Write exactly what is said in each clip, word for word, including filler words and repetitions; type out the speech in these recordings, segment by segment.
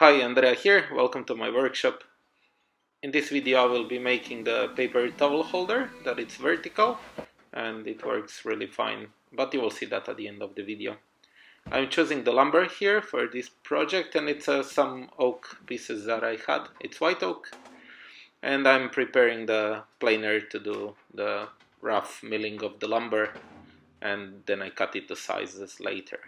Hi, Andrea here, welcome to my workshop. In this video I will be making the paper towel holder that is vertical and it works really fine, but you will see that at the end of the video. I'm choosing the lumber here for this project and it's uh, some oak pieces that I had. It's white oak and I'm preparing the planer to do the rough milling of the lumber and then I cut it to sizes later.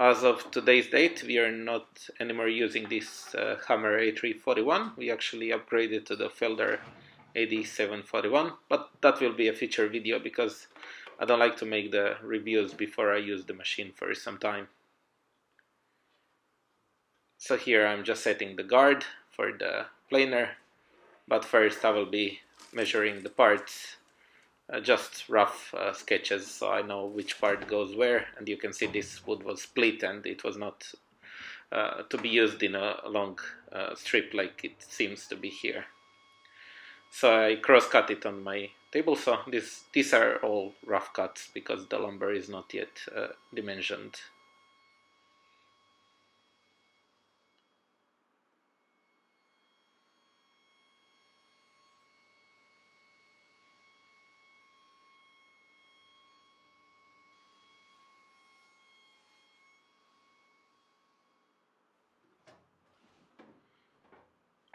As of today's date, we are not anymore using this uh, Hammer A three forty-one, we actually upgraded to the Felder A D seven forty-one, but that will be a future video because I don't like to make the reviews before I use the machine for some time. So here I'm just setting the guard for the planer, but first I will be measuring the parts. Uh, just rough uh, sketches so I know which part goes where, and you can see this wood was split and it was not uh, to be used in a long uh, strip like it seems to be here. So I cross-cut it on my table saw. This, these are all rough cuts because the lumber is not yet uh, dimensioned.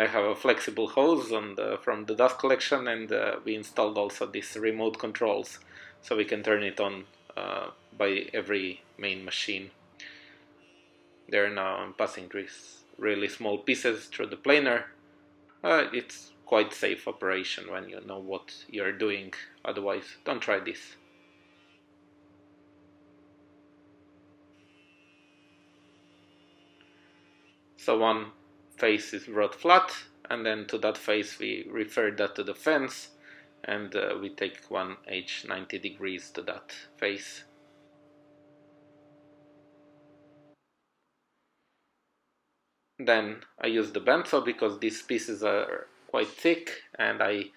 I have a flexible hose on the, from the dust collection, and uh, we installed also these remote controls so we can turn it on uh, by every main machine. There now I'm passing these really small pieces through the planer. Uh, it's quite safe operation when you know what you're doing, otherwise don't try this. So one face is brought flat, and then to that face we refer that to the fence, and uh, we take one edge ninety degrees to that face. Then I use the bandsaw because these pieces are quite thick and I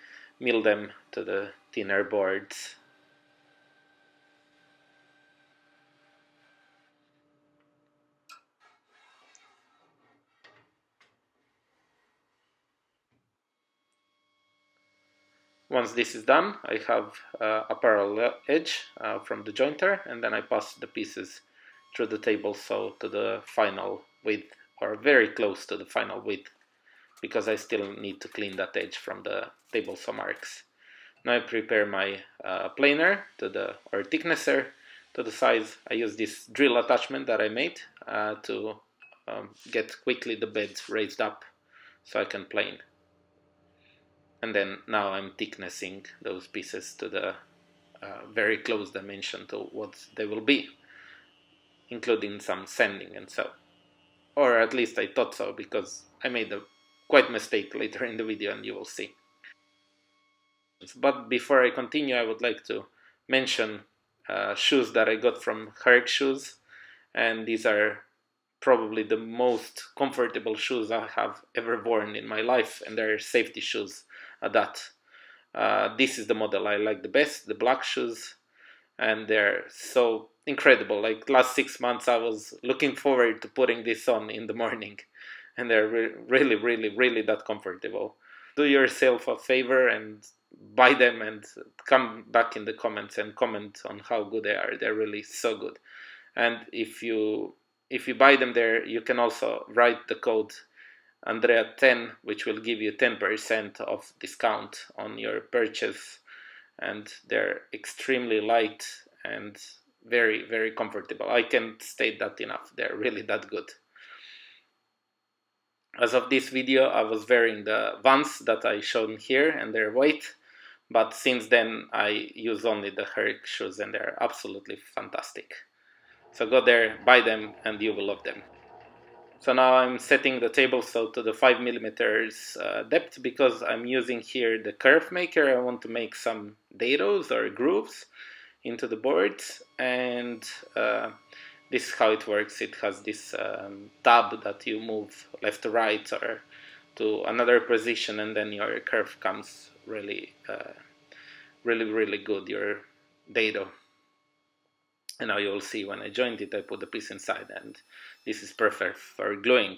mill them to the thinner boards. Once this is done, I have uh, a parallel edge uh, from the jointer, and then I pass the pieces through the table saw to the final width, or very close to the final width, because I still need to clean that edge from the table saw marks. Now I prepare my uh, planer to the, or thicknesser to the size. I use this drill attachment that I made uh, to um, get quickly the beds raised up so I can plane. And then now I'm thicknessing those pieces to the uh, very close dimension to what they will be, including some sanding and so. Or at least I thought so, because I made a quite mistake later in the video and you will see. But before I continue, I would like to mention uh, shoes that I got from HercShoes, and these are probably the most comfortable shoes I have ever worn in my life, and they're safety shoes. That uh, this is the model I like the best, the black shoes, and they're so incredible. Like last six months I was looking forward to putting this on in the morning, and they're re really really really that comfortable. Do yourself a favor and buy them and come back in the comments and comment on how good they are. They're really so good. And if you if you buy them there, you can also write the code Andrea ten, which will give you ten percent of discount on your purchase, and they're extremely light and very very comfortable. I can't state that enough, they're really that good. As of this video I was wearing the Vans that I shown here and their weight, but since then I use only the HercShoes and they're absolutely fantastic. So go there, buy them, and you will love them. So now I'm setting the table saw to the five millimeter uh, depth because I'm using here the curve maker. I want to make some dados or grooves into the boards, and uh, this is how it works. It has this um, tab that you move left to right or to another position, and then your curve comes really, uh, really, really good, your dado. And now you'll see when I joined it, I put the piece inside, and this is perfect for gluing.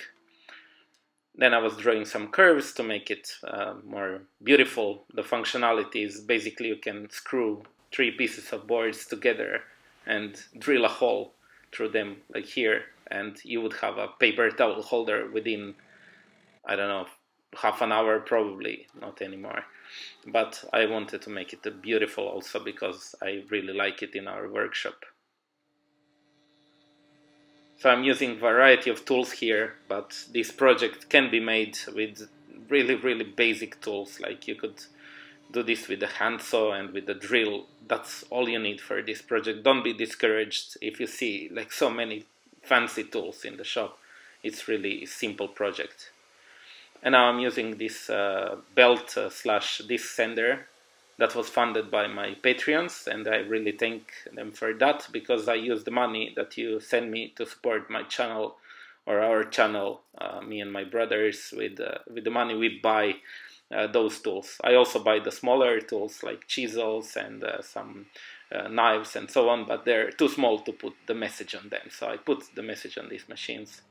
Then I was drawing some curves to make it uh, more beautiful. The functionality is basically you can screw three pieces of boards together and drill a hole through them, like here, and you would have a paper towel holder within, I don't know, half an hour probably, not anymore. But I wanted to make it beautiful also because I really like it in our workshop. So I'm using a variety of tools here, but this project can be made with really, really basic tools. Like you could do this with a handsaw and with a drill. That's all you need for this project. Don't be discouraged if you see like so many fancy tools in the shop. It's really a simple project. And now I'm using this uh, belt uh, slash disc sender that was funded by my Patreons, and I really thank them for that, because I use the money that you send me to support my channel, or our channel, uh, me and my brothers, with, uh, with the money we buy uh, those tools. I also buy the smaller tools like chisels and uh, some uh, knives and so on, but they're too small to put the message on them, so I put the message on these machines.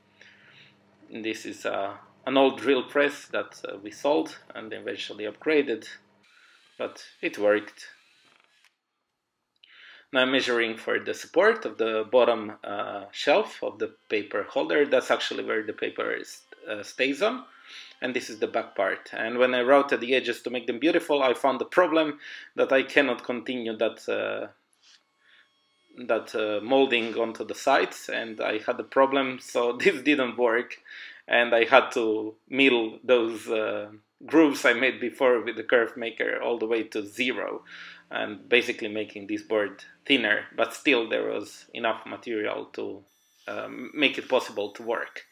And this is uh, an old drill press that uh, we sold and eventually upgraded. But it worked. Now I'm measuring for the support of the bottom uh, shelf of the paper holder. That's actually where the paper is, uh, stays on. And this is the back part. And when I routed the edges to make them beautiful, I found the problem that I cannot continue that uh, that uh, molding onto the sides. And I had a problem, so this didn't work. And I had to mill those uh, grooves I made before with the curve maker all the way to zero, and basically making this board thinner, but still there was enough material to um, make it possible to work.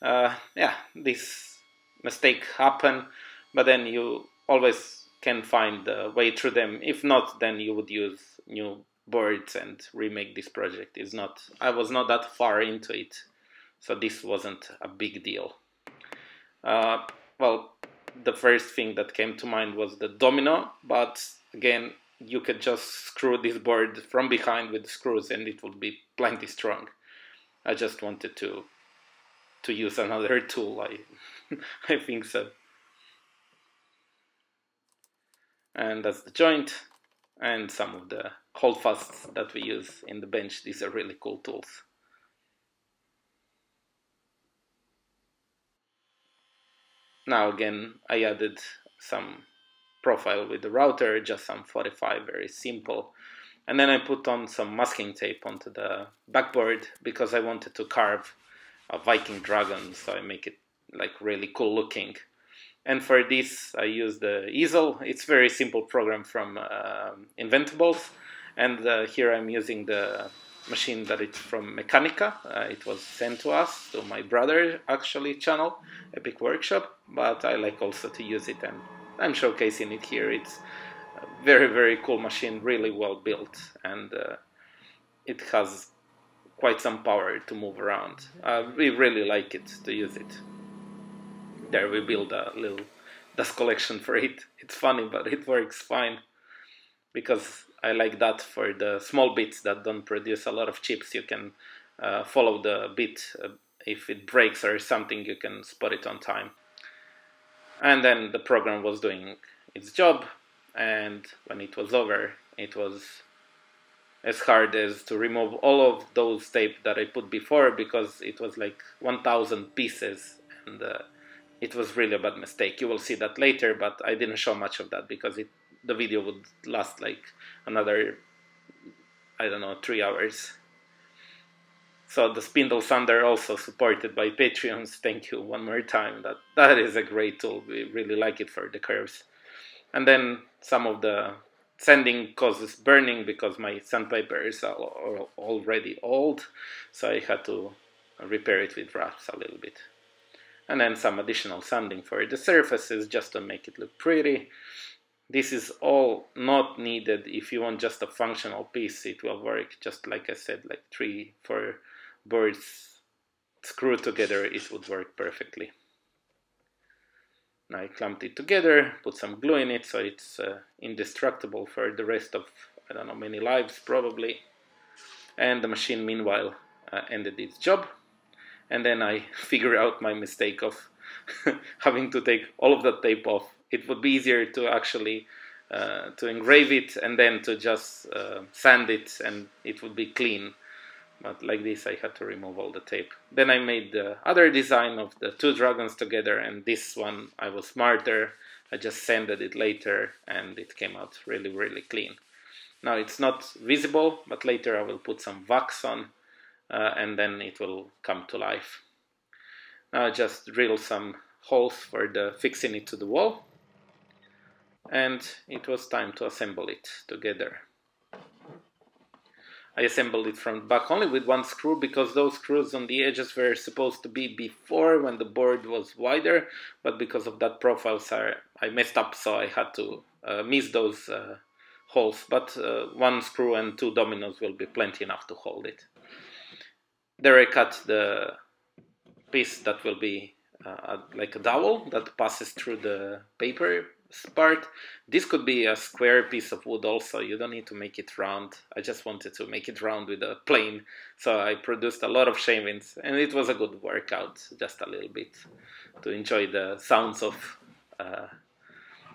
Uh, yeah, this mistake happened, but then you always can find a way through them. If not, then you would use new boards and remake this project. It's not, I was not that far into it, so this wasn't a big deal. Uh, well, the first thing that came to mind was the domino, but again, you could just screw this board from behind with screws and it would be plenty strong. I just wanted to to use another tool, I, I think so. And that's the joint and some of the holdfasts that we use in the bench. These are really cool tools. Now again, I added some profile with the router, just some forty-five, very simple. And then I put on some masking tape onto the backboard because I wanted to carve a Viking dragon, so I make it like really cool looking. And for this, I use the Easel. It's a very simple program from uh, Inventables. And uh, here I'm using the machine that it's from Mekanika. Uh, it was sent to us, to my brother actually channel, Epic Workshop, but I like also to use it and I'm showcasing it here. It's a very, very cool machine, really well built, and uh, it has quite some power to move around. Uh, we really like it, to use it. There we build a little dust collection for it. It's funny, but it works fine because I like that for the small bits that don't produce a lot of chips. You can uh, follow the bit. Uh, if it breaks or something, you can spot it on time. And then the program was doing its job, and when it was over, it was as hard as to remove all of those tape that I put before, because it was like one thousand pieces, and uh, it was really a bad mistake. You will see that later, but I didn't show much of that because it the video would last like another, I don't know, three hours. So the spindle sander, also supported by Patreons, thank you one more time. That that is a great tool. We really like it for the curves. And then some of the sanding causes burning because my sandpapers are already old, so I had to repair it with wraps a little bit. And then some additional sanding for the surfaces just to make it look pretty. This is all not needed. If you want just a functional piece, it will work. Just like I said, like three, four boards screwed together, it would work perfectly. Now I clumped it together, put some glue in it, so it's uh, indestructible for the rest of, I don't know, many lives probably. And the machine meanwhile uh, ended its job. And then I figured out my mistake of having to take all of that tape off. It would be easier to actually uh, to engrave it and then to just uh, sand it, and it would be clean. But like this, I had to remove all the tape. Then I made the other design of the two dragons together, and this one I was smarter. I just sanded it later, and it came out really, really clean. Now it's not visible, but later I will put some wax on, uh, and then it will come to life. Now I just drill some holes for the fixing it to the wall, and it was time to assemble it together. I assembled it from the back only with one screw, because those screws on the edges were supposed to be before when the board was wider, but because of that profile, so I messed up, so I had to uh, miss those uh, holes, but uh, one screw and two dominoes will be plenty enough to hold it. There I cut the piece that will be uh, like a dowel that passes through the paper part. This could be a square piece of wood also, you don't need to make it round. I just wanted to make it round with a plane, so I produced a lot of shavings, and it was a good workout, just a little bit, to enjoy the sounds of uh,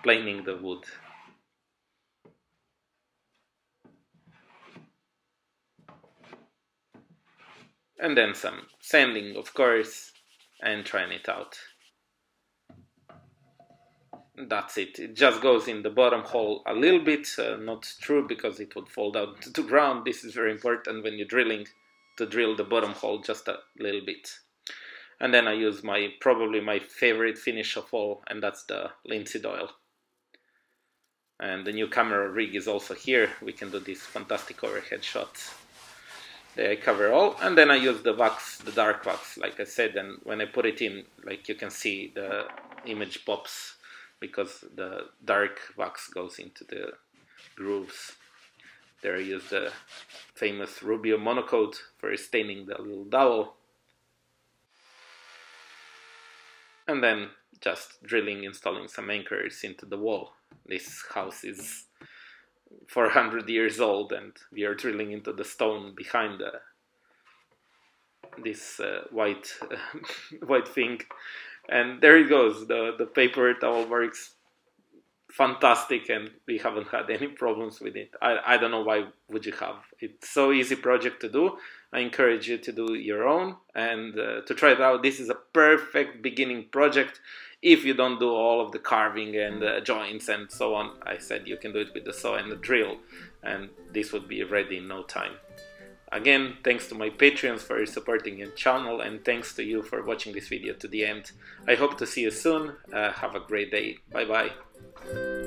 planing the wood. And then some sanding, of course, and trying it out. That's it. It just goes in the bottom hole a little bit, uh, not through, because it would fall down to the ground. This is very important when you're drilling, to drill the bottom hole just a little bit. And then I use my, probably my favorite finish of all, and that's the linseed oil. And the new camera rig is also here. We can do these fantastic overhead shots. There I cover all, and then I use the wax, the dark wax, like I said, and when I put it in, like you can see, the image pops, because the dark wax goes into the grooves. There I use the famous Rubio monocoat for staining the little dowel. And then just drilling, installing some anchors into the wall. This house is four hundred years old, and we are drilling into the stone behind the, this uh, white, white thing. And there it goes, the, the paper towel works fantastic, and we haven't had any problems with it. I, I don't know why would you have. It's so easy project to do. I encourage you to do your own and uh, to try it out. This is a perfect beginning project. If you don't do all of the carving and uh, joints and so on, I said you can do it with the saw and the drill, and this would be ready in no time. Again, thanks to my Patreons for supporting your channel, and thanks to you for watching this video to the end. I hope to see you soon. Uh, have a great day. Bye bye.